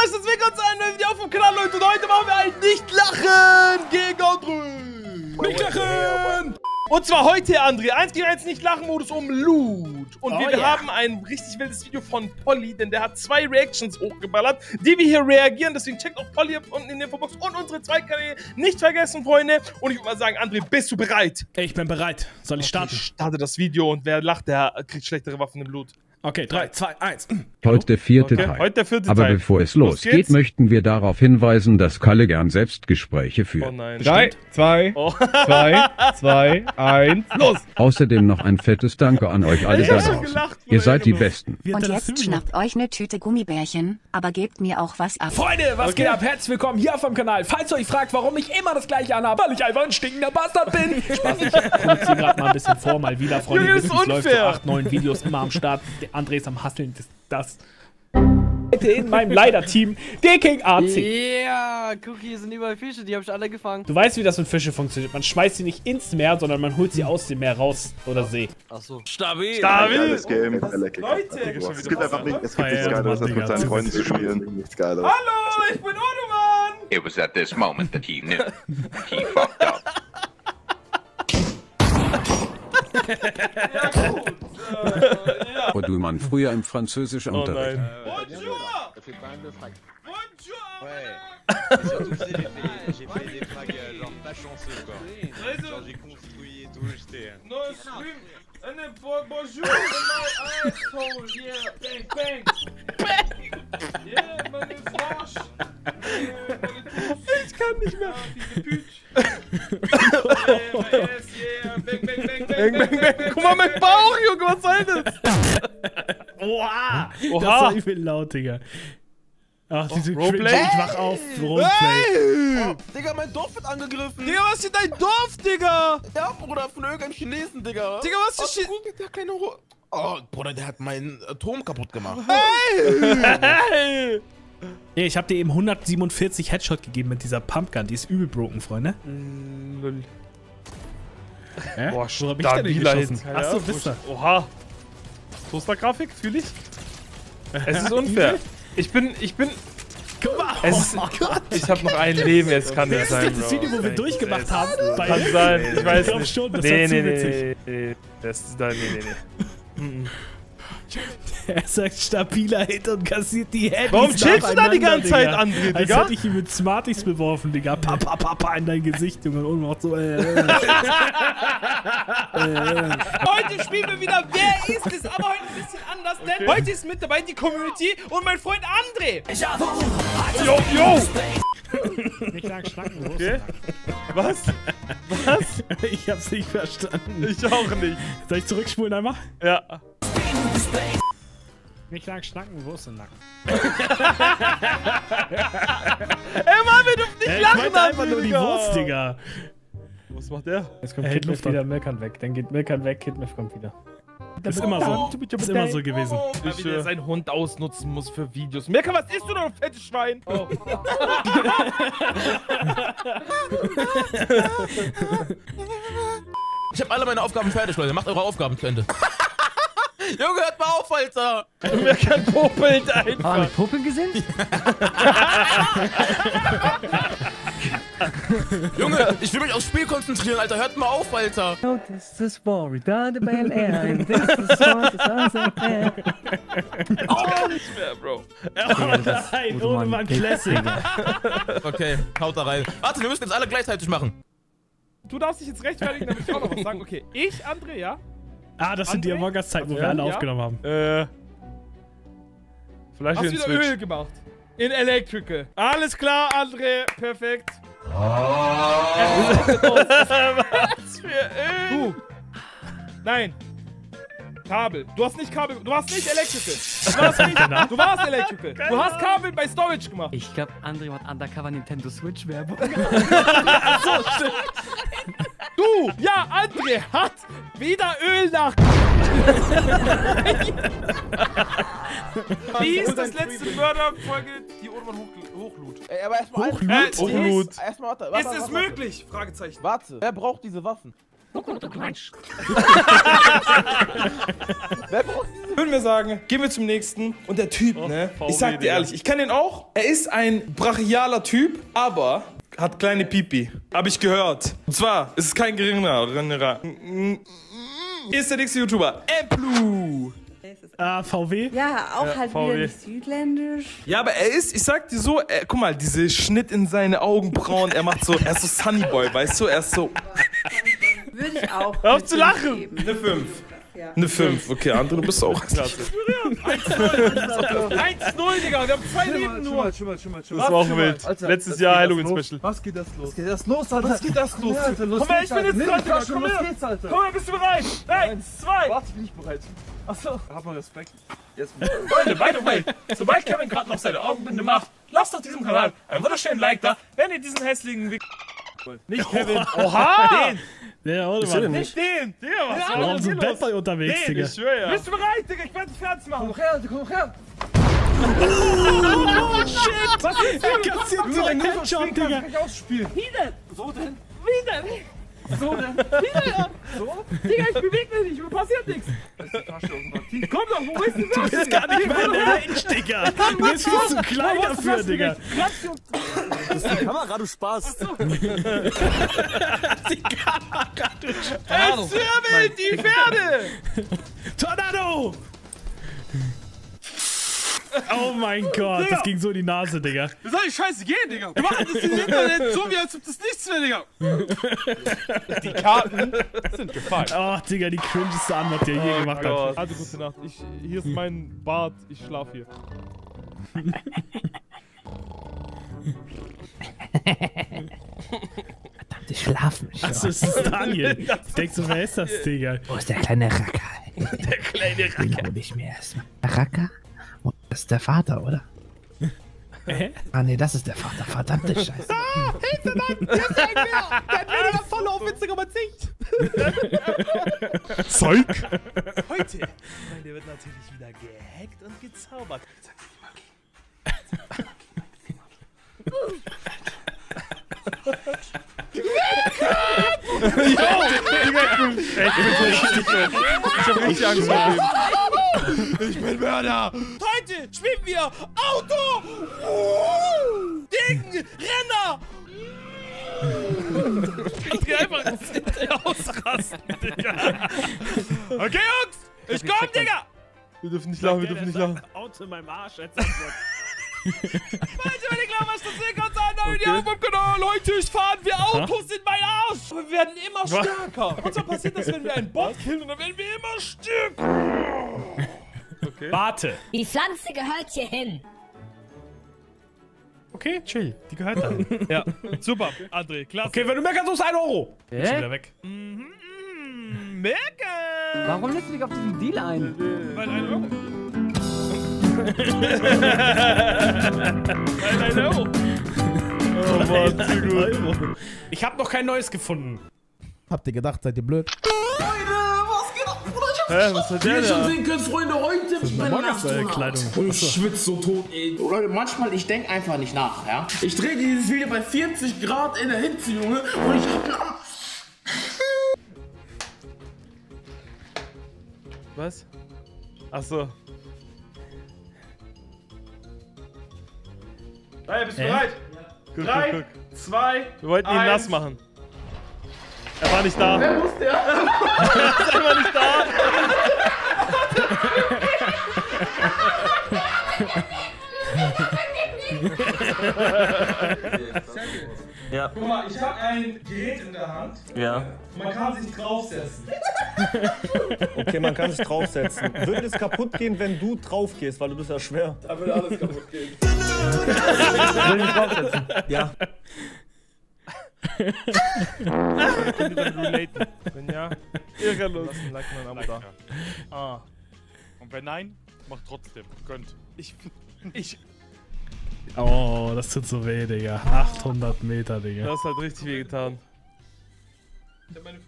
meistens weg und ein neues Video auf dem Kanal, Leute. Und heute machen wir ein Nicht-Lachen gegen André. Nicht-Lachen! Und zwar heute, André, 1 gegen 1 Nicht-Lachen-Modus um Loot. Und wir haben ein richtig wildes Video von Polly, denn der hat 2 Reactions hochgeballert, die wir hier reagieren. Deswegen checkt auch Polly unten in der Infobox und unsere 2 Kanäle nicht vergessen, Freunde. Und ich würde mal sagen, André, bist du bereit? Ich bin bereit. Soll ich starten? Ich starte das Video und wer lacht, der kriegt schlechtere Waffen im Loot. Okay, 3, 2, 1. Heute der vierte Teil. Heute der vierte Teil. Aber bevor es losgeht, möchten wir darauf hinweisen, dass Kalle gern Selbstgespräche führt. Oh nein. 3, 2, 1, los! Außerdem noch ein fettes Danke an euch alle da draußen. Ihr seid die Besten. Und jetzt schnappt euch eine Tüte Gummibärchen, aber gebt mir auch was ab. Freunde, was geht ab? Herzlich willkommen hier auf dem Kanal. Falls ihr euch fragt, warum ich immer das gleiche anhabe, weil ich einfach ein stinkender Bastard bin. Spaß, ich produziere gerade mal ein bisschen vor, mal wieder, Freunde. Das ist unfair. Läuft so 8, 9 Videos immer am Start. André ist am Hasseln, das. In meinem Leider-Team, D-King AC. Ja, guck, hier sind überall Fische, die hab ich alle gefangen. Du weißt, wie das mit Fischen funktioniert. Man schmeißt sie nicht ins Meer, sondern man holt sie aus dem Meer raus oder See. Ach so. Stabil. Stabil. Game. Leute. Es gibt einfach nichts Geileres, als mit seinen Freunden zu spielen. Nichts Geileres. Hallo, ich bin Oduman. It was at this moment that he knew. He fucked up. Ja, gut. Oduman früher im französischen Unterricht. Bonjour! Bonjour! Ich kann nicht mehr. Bang, bang, bang. Guck mal, mein Bauch, Junge, was soll das? Oha! Oha! Das ist viel laut, Digga. Ach, diese Roleplay? Ich wach auf, Roleplay. Hey. Oh, Digga, mein Dorf wird angegriffen. Digga, was ist denn dein Dorf, Digga? Ja, Bruder, von irgendeinem Chinesen, Digga. Digga, was ist denn... Oh, Bruder, der hat meinen Turm kaputt gemacht. Hey! Hey, ich hab dir eben 147 Headshot gegeben mit dieser Pumpgun. Die ist übel broken, Freunde. Lol. Boah, schon hab ich da nicht geschossen. Achso, bist du. Oha. Toaster-Grafik, fühl ich. Es ist unfair. Ich bin... Guck mal, oh Gott. Ich hab noch ein Leben, es kann nicht sein, Bro. Das Video, wo wir durchgemacht haben. Kann sein, ich weiß nicht. Ich glaub schon, das war zu witzig. Nee. Er sagt stabiler Hit und kassiert die Headies. Warum chillst du da die ganze Zeit, André, Digga? Als hätte ich ihn mit Smarties beworfen, Digga. Papa, papa in dein Gesicht, Junge. Und macht so, Heute spielen wir wieder Wer ist es? Aber heute ein bisschen anders, denn heute ist mit dabei die Community und mein Freund André. Yo, yo! Nicht lang schnacken, okay. Was? Was? Ich hab's nicht verstanden. Ich auch nicht. Soll ich zurückspulen einmal? Ja. Nicht lang schnacken, wo ist denn Nacken? Ey, Mann, wir dürfen nicht lachen, ich einfach nur die Wurst, Digga. Was macht der? Jetzt kommt Kid Mave wieder, Milkan weg. Dann geht Milkan weg, Kid Mave kommt wieder. Das ist immer so. Das ist immer so gewesen. Wie der seinen Hund ausnutzen muss für Videos. Milkan, was isst du denn, fettes Schwein? Oh. Ich hab alle meine Aufgaben fertig, Leute. Macht eure Aufgaben zu Ende. Junge, hört mal auf, Alter! Milkan popelt einfach! Haben wir Popeln gesehen? Junge, ich will mich aufs Spiel konzentrieren, Alter, hört mal auf, Alter! Oh, this is boring, da the bell and this is what is awesome. Oh, nicht mehr, Bro! Oh nein, Oduman Classic! Okay, haut da rein. Warte, wir müssen jetzt alle gleichzeitig machen. Du darfst dich jetzt rechtfertigen, damit ich auch noch was sagen. Okay, ich, André, ja? Ah, das sind die Among Us-Zeiten, wo wir alle aufgenommen haben. Vielleicht hast du wieder Öl gemacht. In Electrical. Alles klar, André. Perfekt. Oh. Was für Öl? Nein. Kabel. Du hast nicht Kabel. Du hast nicht Electrical. Du warst Electrical. Du hast Kabel bei Storage gemacht. Ich glaube, André macht Undercover Nintendo Switch Werbung. So, stimmt. Du! Ja, André hat wieder Öl nach. Wie ist das letzte Mörderfolge, die Oduman hochlud? Ey, aber erstmal. Hochlud? Erstmal, warte. Ist es möglich? Fragezeichen. Warte. Wer braucht diese Waffen? Würden wir sagen, gehen wir zum nächsten. Und der Typ, ne? Ich sag dir ehrlich, ich kann den auch. Er ist ein brachialer Typ, aber hat kleine Pipi. Hab ich gehört. Und zwar ist es kein geringerer. Ist der nächste YouTuber. Applu. VW? Ja, auch ja, halt VW. Wieder nicht südländisch. Ja, aber er ist, ich sag dir so, guck mal, diese Schnitt in seine Augenbrauen, er macht so, er ist so Sunnyboy, weißt du, er ist so... Würde ich auch. Hör auf zu lachen! Eine 5. Ja. Eine 5, okay, André, du bist auch klasse. 1-0, Digga, wir haben 2 Leben nur. Das war auch wild. Alter, letztes Jahr Halloween-Special. Was geht das los? Was geht das los, Alter? Was geht das los? Alter, los, komm her, ich bin jetzt dran, Digga, komm her. Komm her, bist du bereit? 1, 2. Warte, ich bin nicht bereit. Achso. Hab mal Respekt. Jetzt. Freunde, by the way, sobald Kevin gerade noch seine Augenbinde macht, lasst auf diesem Kanal einen wunderschönen Like da, wenn ihr diesen hässlichen Weg... Nicht Kevin. Oha! Der Oduman. Nicht den! Digga, was? Warum sind Bettboy unterwegs, Digga? Ich schwör, ja. Bist du bereit, Digga? Ich werde dich fertig machen. Komm her, komm her! Oh, shit! Was ist denn? Ich kassiert nur einen Headshot, Digga. Ich kann nicht ausspielen. Wieder! So denn? Wieder! So denn? Wieder! So? Digga, ich beweg mich nicht, mir passiert nichts. Komm doch, wo bist du denn? Du bist gar nicht mehr in der Range, Digga. Du bist viel zu klein dafür, Digga. Das ist die Kamera, du Spaß. So. Die Kamera, du Spaß. Es wirbelt die Pferde. Tornado. Oh mein Gott, Digga. Das ging so in die Nase, Digga. Das soll die Scheiße gehen, Digga. Wir machen das im Internet so, wie als ob das nichts wäre, Digga. Die Karten sind gefallen. Ach, Digga, die cringeste Antwort, die er je gemacht hat. Also, gute Nacht. Hier ist mein Bart. Ich schlaf hier. Verdammte Schlafmischung. Achso, es ist Daniel. Ich denk so, wer ist das, Digga? Wo ist der kleine Racker? Der kleine Racker. Den hol ich mir erstmal. Racker? Oh, das ist der Vater, oder? Hä? Ah, ne, das ist der Vater. Verdammte Scheiße. Ah, Hilfe, Mann! Der ist ein Bär! Der hat weniger Follow auf Instagram als ich! Zeug! Heute, der wird natürlich wieder gehackt und gezaubert. Yo, Digga, ich hab richtig Angst vor dem. Ich bin Mörder. Heute spielen wir Auto. Ding, Renner. Ich geh einfach ausrasten, Digga. Okay, Jungs, ich komm, Digga. Wir dürfen nicht lachen, wir dürfen nicht lachen. Auto in meinem Arsch, jetzt Manche, wenn ihr glaubt, was das hier ganz anders ist, auf meinem Kanal, Leute, ich fahren wir Autos in meinen Arsch. Aber wir werden immer stärker. Und so passiert das, wenn wir einen Bot killen, und dann werden wir immer stärker. Okay. Warte. Die Pflanze gehört hier hin. Okay, chill. Die gehört da. Ja. Super, André, klasse. Okay, wenn du merkst, du hast 1 Euro. Ich bin wieder weg. Merke! Warum lässt du dich auf diesen Deal ein? Weil 1 Euro. Euro. Oh Mann, zu gut. Ich hab noch kein neues gefunden. Habt ihr gedacht, seid ihr blöd? Freunde, was geht ab, Bruder? Ich hab's nicht verstanden. Wie ihr schon sehen könnt, Freunde, heute ich bin ein Astronaut. Und ich schwitz so tot, ey. Leute, manchmal, ich denk einfach nicht nach, ja? Ich drehe dieses Video bei 40 Grad in der Hitze, Junge, und ich hab einen Arsch. Was? Achso. Hey, bist du bereit? Ja. 3, 2, 1. Wir wollten ihn nass machen. Er war nicht da. Wer muss der? Er ist einfach nicht da. Ja. Guck mal, ich habe ein Gerät in der Hand. Ja. Man kann sich draufsetzen. Okay, man kann sich draufsetzen. Würde es kaputt gehen, wenn du drauf gehst, weil du bist ja schwer. Da würde alles kaputt gehen. Will ich mich draufsetzen? Ja. Könnt ihr damit relaten? Wenn ja, irrelos. Lass den Like mal am Abo da. Ah. Und wenn nein, macht trotzdem. Könnt. Ich... Oh, das tut so weh, Digga. 800 Meter, Digga. Das hat richtig weh getan.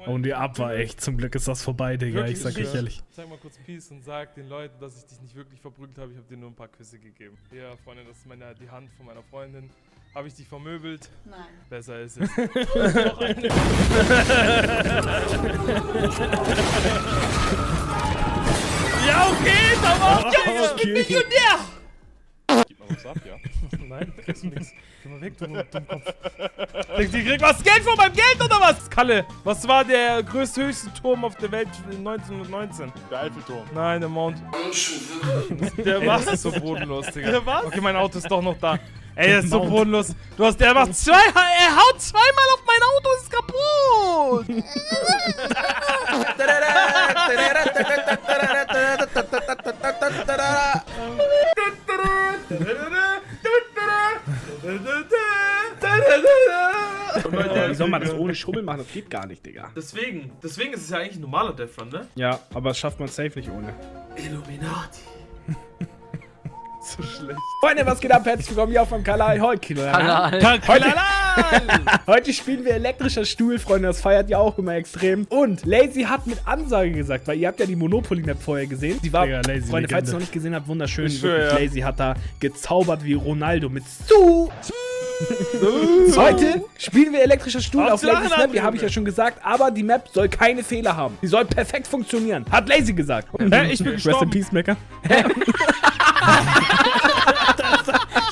Und die Ab war echt. Zum Glück ist das vorbei, Digga. Wirklich? Ich sag euch ehrlich. Sag mal kurz Peace und sag den Leuten, dass ich dich nicht wirklich verprügelt habe. Ich habe dir nur ein paar Küsse gegeben. Ja, Freunde, das ist die Hand von meiner Freundin. Habe ich dich vermöbelt? Nein. Besser ist es. Noch eine. Ja, okay, da war auch Jungs, ich bin Millionär! Gib mal was ab, ja? Nein, kriegst du nichts. Geh mal weg, du Dummkopf. Die kriegt was Geld von meinem Geld oder was? Kalle, was war der größthöchste Turm auf der Welt 1919? Der Eiffelturm. Nein, der Mount. Der war so bodenlos, Digga. Der was? Okay, mein Auto ist doch noch da. Ey, das ist so bodenlos. Du hast, der macht zwei, er haut zweimal auf mein Auto, ist kaputt. Wie soll man das ohne Schummeln machen? Das geht gar nicht, Digga. Deswegen ist es ja eigentlich ein normaler Death Run, ne? Ja, aber das schafft man safe nicht ohne. Illuminati. So schlecht. Freunde, was geht ab? Herzlich willkommen hier auf meinem Kanal. Heute spielen wir elektrischer Stuhl, Freunde. Das feiert ihr auch immer extrem. Und Lazy hat mit Ansage gesagt, weil ihr habt ja die Monopoly-Map vorher gesehen. Die war, Digga, Lazy, Freunde, falls ihr noch nicht gesehen habt, wunderschön. Wirklich, ja. Lazy hat da gezaubert wie Ronaldo mit Zu. Heute spielen wir elektrischer Stuhl auf Lazy's Map, habe ich ja schon gesagt, aber die Map soll keine Fehler haben. Die soll perfekt funktionieren, hat Lazy gesagt. Ich bin gestorben. Rest in Peace, Mecker.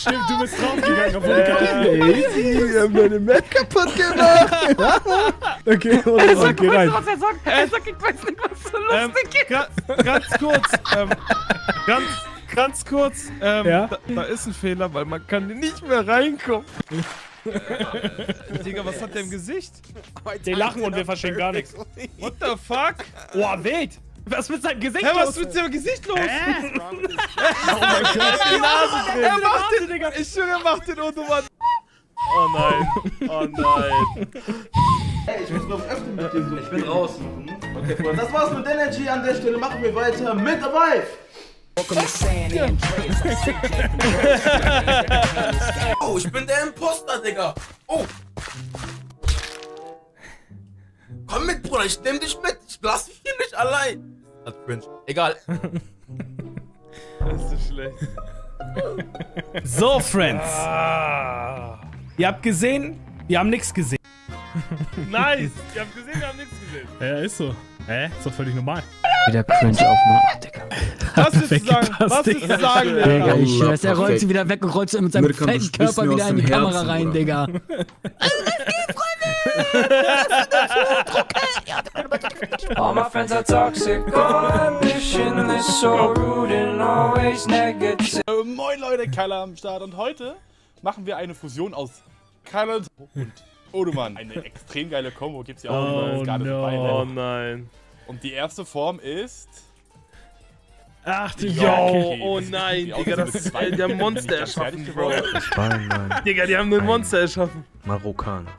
Stimmt, du bist draufgegangen, obwohl Lazy, wir haben deine Map kaputt gemacht. Okay, oder so, geh rein. Was er sagt, ich weiß nicht, was so lustig ist. Ganz kurz, ja? da ist ein Fehler, weil man kann nicht mehr reinkommen. Digga, was hat der im Gesicht? Die lachen und wir verstehen gar nichts. What the fuck? Oh, wild! Was ist mit seinem Gesicht los? Was ist mit seinem Gesicht los? Oh mein Gott, die Nase drin. Ich schwöre, er macht den Oduman. Oh nein, oh nein. Hey, ich muss noch öffnen mit dir so. Ich bin raus. Okay, Freunde, das war's mit Energy an der Stelle. Machen wir weiter mit dabei. Oh, ich bin der Imposter, Digga. Oh. Komm mit, Bruder, ich nehm dich mit. Ich lass dich hier nicht allein. Das ist cringe. Egal. Das ist so schlecht. So, Friends. Ah. Ihr habt gesehen, wir haben nichts gesehen. Nice. Ihr habt gesehen, wir haben nichts gesehen. Ja, ist so. Ist doch völlig normal. Wieder cringe aufmachen, Digga. Was willst du sagen? Was willst du sagen, Digga? Ich schwör's, er rollt sie wieder weg und rollt sie mit seinem fetten Körper wieder in die Kamera rein, Digga. Also, das geht, Freunde! All my friends are toxic, my mission is so rude and always negative. Moin Leute, Kyle am Start und heute machen wir eine Fusion aus Kyle und Oduman. Eine extrem geile Combo gibt's ja auch gerade dabei. Oh nein. Und die erste Form ist... Ach du Jacke. Oh nein, Digga, das ist der Monster erschaffen, Bro. Digga, die haben den Monster erschaffen. Marokkaner.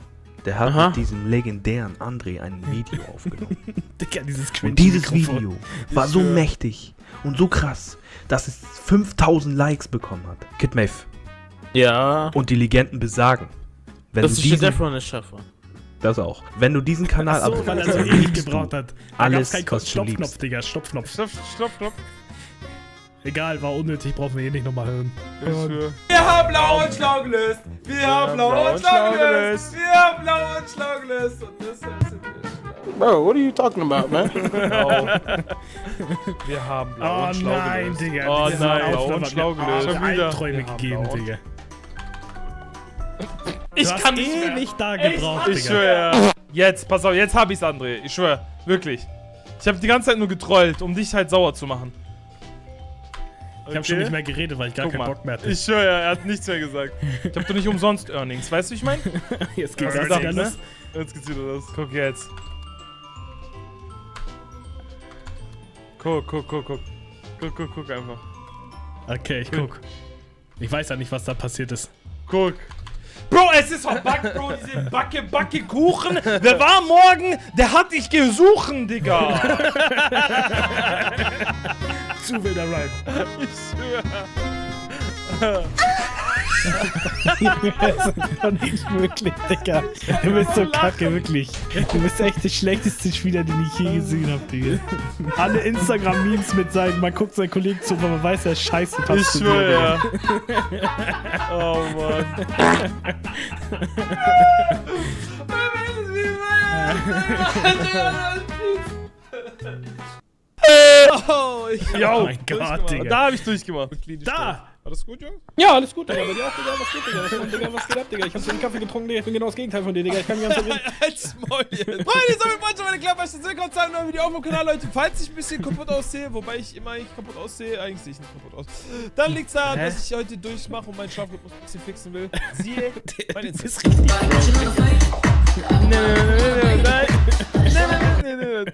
Der hat mit diesem legendären André ein Video aufgenommen. Digga, dieses Video war so mächtig und so krass, dass es 5000 Likes bekommen hat. Kid Mave. Ja. Und die Legenden besagen, wenn das du diesen... Das auch. Wenn du diesen Kanal abonnierst, weil er so ewig gebraucht hat. Da gab's keinen Stopfknopf, Digga. Stopfknopf. Stopfknopf. Egal, war unnötig, brauchen wir eh nicht nochmal hören. Wir haben blau und schlau gelöst. Wir haben blau und schlau gelöst. Wir haben blau und schlau gelöst. Und das ist Bro, what are you talking about, man? Wir haben blau und schlau gelöst. Digga. Oh nein, blau und schlau gelöst. Ich hab Albträume gegeben, Digga. Ich kann ewig da gebraucht, Digga. Ich schwör. Jetzt, pass auf, jetzt hab ich's, André. Ich schwör, wirklich. Ich hab die ganze Zeit nur getrollt, um dich halt sauer zu machen. Ich hab schon nicht mehr geredet, weil ich gar keinen Bock mehr hatte. Ich schwör, er hat nichts mehr gesagt. Ich hab doch nicht umsonst Earnings, weißt du, wie ich meine? Jetzt geht's wieder los. Jetzt geht's wieder los. Guck jetzt. Guck. Guck einfach. Okay, ich guck. Ich weiß ja nicht, was da passiert ist. Guck. Bro, es ist verbuggt, Bro, diese Backe-Kuchen. Der war morgen, der hat dich gesuchen, Digga. Zu wilder Rhyme. Ich schwör. Das ist doch nicht möglich, Digga. Du bist so kacke, wirklich. Du bist echt der schlechteste Spieler, den ich je gesehen habe, Digga. Alle Instagram-Memes mit seinen, man guckt seinen Kollegen zu, aber man weiß, er ist scheiße. Ich schwöre, ja. Oh, Mann. Oh, mein Gott, Digga. Da hab ich durchgemacht. Da! Alles gut, Jungs? Ja, alles gut, Digga. Bei dir auch, Digga? Was geht, Digga? Was geht ab, Digga? Ich hab so einen Kaffee getrunken, Digga. Ich bin genau das Gegenteil von dir, Digga. Ich kann die ganze Zeit... Halt's Maul jetzt. Freunde, so, wir wollen schon meine Klappe. Herzlich willkommen zu einem neuen Video auf dem Kanal, Leute. Falls ich ein bisschen kaputt aussehe, wobei ich immer eigentlich kaputt aussehe, eigentlich sehe ich nicht kaputt aus. Dann liegt's daran, dass ich heute durchmache und meinen Schlafrhythmus ein bisschen fixen will. Siehe, meine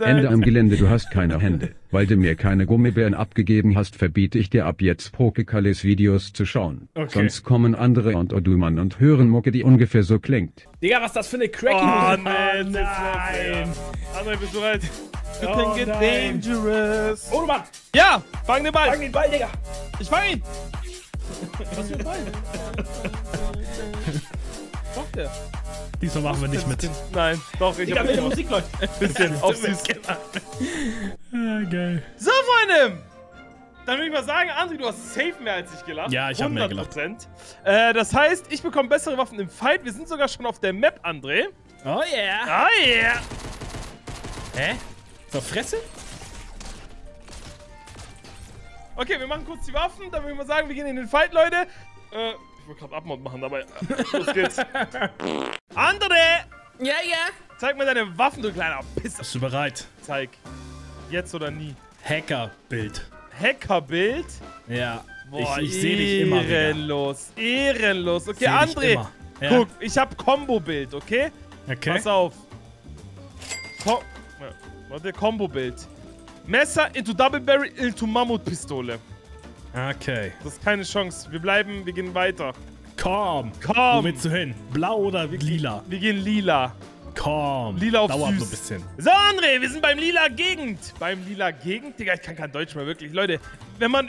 Ende am Gelände, du hast keine Hände. Weil du mir keine Gummibären abgegeben hast, verbiete ich dir ab jetzt Pokekalles Videos zu schauen. Okay. Sonst kommen andere und Oduman und hören Mucke, die ungefähr so klingt. Digga, was ist das für eine Cracking? Oh nein, nein. André, bist du bereit? You can get dangerous. Oduman! Ja, fang den Ball! Fang den Ball, Digga! Ich fang ihn! Was für ein Ball? Doch, der. Diesmal machen wir nicht mit. Nein, doch, ich hab nicht Musik läuft. Bisschen, auf süß. Ah, geil. So, Freunde! Dann würde ich mal sagen, André, du hast safe mehr als ich gelacht. Ja, ich habe mehr gelacht. 100%. Das heißt, ich bekomme bessere Waffen im Fight. Wir sind sogar schon auf der Map, André. Oh yeah. Oh yeah. Hä? Verfresse? Okay, wir machen kurz die Waffen. Dann würde ich mal sagen, wir gehen in den Fight, Leute. Ich wollte gerade Abmord machen, aber los geht's. André! Ja, ja. Zeig mir deine Waffen, du kleiner Pisser. Bist du bereit? Zeig. Jetzt oder nie. Hackerbild. Hackerbild? Ja. Boah, ich sehe dich immer wieder. Ehrenlos. Ehrenlos. Okay, André. Ja. Guck, ich hab Combo-Bild, okay? Okay. Pass auf. Warte, Combo-Bild. Messer into Double Barrel into Mammutpistole. Okay. Das ist keine Chance. Wir bleiben, wir gehen weiter. Komm. Komm. Wo willst du hin? Blau oder lila? Wir gehen lila. Komm. Lila auf Dauert süß. So ein bisschen. So, André, wir sind beim lila Gegend. Beim lila Gegend? Digga, ich kann kein Deutsch mehr, wirklich. Leute, wenn man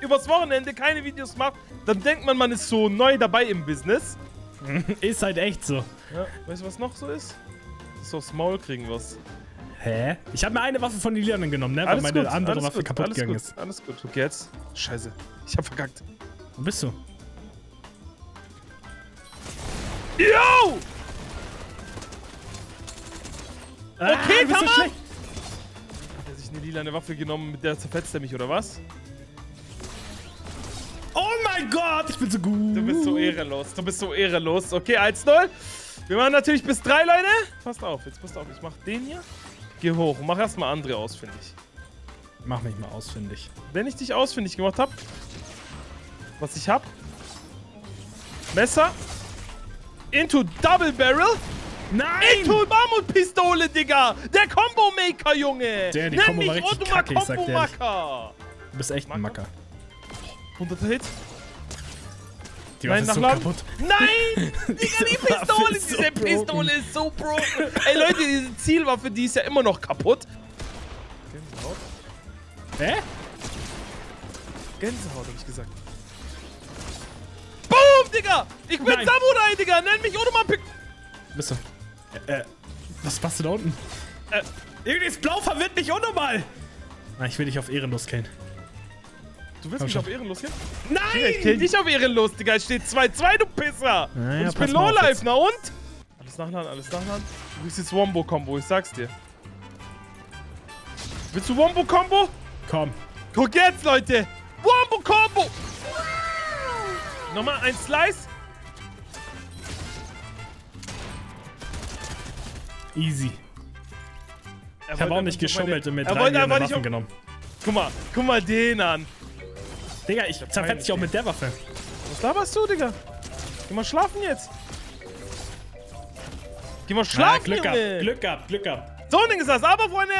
übers Wochenende keine Videos macht, dann denkt man, man ist so neu dabei im Business. Ist halt echt so. Ja, weißt du, was noch so ist? Das ist aufs Maul kriegen was. Hä? Ich habe mir eine Waffe von den Lilanen genommen, ne? Weil meine andere Waffe kaputt gegangen ist. Alles gut. Okay, jetzt. Scheiße. Ich hab verkackt. Wo bist du? Yo! Okay, komm mal! Hat er sich eine lilane Waffe genommen, mit der zerfetzt er mich, oder was? Oh mein Gott, ich bin so gut! Du bist so ehrenlos, du bist so ehrenlos. Okay, 1-0. Wir machen natürlich bis 3, Leute. Passt auf, jetzt passt auf. Ich mach den hier. Geh hoch und mach erstmal André ausfindig. Mach mich mal ausfindig. Wenn ich dich ausfindig gemacht hab, was ich hab. Messer. Into Double Barrel. Nein! Into Mammutpistole, Digga! Der Combo-Maker, Junge! Der, die Kombo war richtig kacke, ich sag dir. Du bist echt ein Macker. 100 Hit. Die Waffe ist so kaputt. Nein! Digga, die Pistole, diese Pistole ist so broken. Ey, Leute, diese Zielwaffe, die ist ja immer noch kaputt. Gänsehaut? Hä? Gänsehaut, hab ich gesagt. Boom, Digga! Ich bin Samurai, Digga! Nenn mich Odumanpique! Bist du? Was machst du da unten? Irgendwie ist Blau verwirrt mich auch nochmal! Nein, ich will dich auf ehrenlos killen. Du willst mich auf ehrenlos killen? Nein! Ich kill dich auf ehrenlos, Digga. Es steht 2-2, du Pisser! Ja, und ich bin Lowlife, na und? Alles nachladen, alles nachladen. Du willst jetzt Wombo-Kombo, ich sag's dir. Willst du Wombo-Kombo? Komm. Guck jetzt, Leute! Wombo-Kombo! Nochmal ein Slice. Easy. Ich hab auch nicht geschummelt und mir drei Waffen genommen. Guck mal den an. Digga, ich zerfetze dich auch mit der Waffe. Was laberst du, Digga? Geh mal schlafen jetzt. Geh mal schlafen, Glück ab, Glück ab, Glück ab. So ein Ding ist das. Aber, Freunde,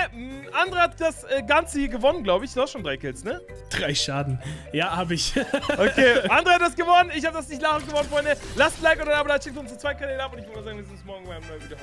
André hat das Ganze hier gewonnen, glaube ich. Du hast schon 3 Kills, ne? 3 Schaden. Ja, hab ich. Okay, André hat das gewonnen. Ich hab das nicht lachend gewonnen, Freunde. Lasst ein Like oder ein Abo da, schickt uns 2 Kanäle ab und ich würde sagen, wir sehen uns morgen beim neuen Video.